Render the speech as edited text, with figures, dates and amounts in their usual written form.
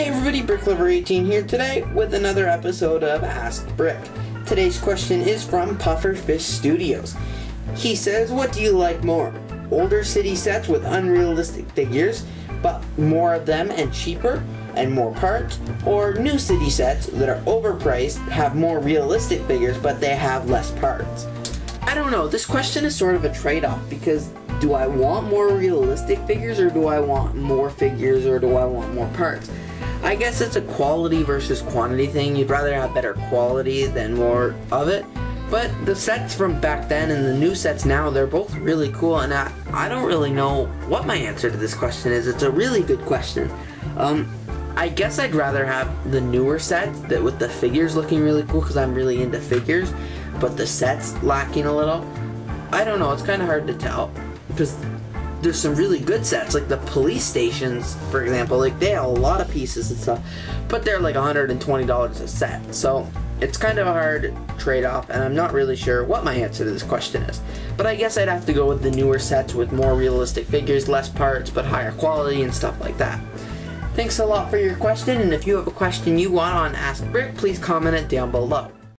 Hey everybody, Bricklover18 here today with another episode of Ask Brick. Today's question is from Pufferfish Studios. He says, what do you like more? Older city sets with unrealistic figures, but more of them and cheaper and more parts, or new city sets that are overpriced, have more realistic figures, but they have less parts? I don't know, this question is sort of a trade-off because do I want more realistic figures, or do I want more figures, or do I want more parts? I guess it's a quality versus quantity thing. You'd rather have better quality than more of it. But the sets from back then and the new sets now, they're both really cool, and I don't really know what my answer to this question is. It's a really good question. I guess I'd rather have the newer sets that with the figures looking really cool because I'm really into figures, but the sets lacking a little. I don't know, it's kind of hard to tell, because there's some really good sets, like the police stations, for example. Like, they have a lot of pieces and stuff, but they're like $120 a set, so it's kind of a hard trade-off, and I'm not really sure what my answer to this question is. But I guess I'd have to go with the newer sets with more realistic figures, less parts, but higher quality and stuff like that. Thanks a lot for your question, and if you have a question you want on Ask Brick, please comment it down below.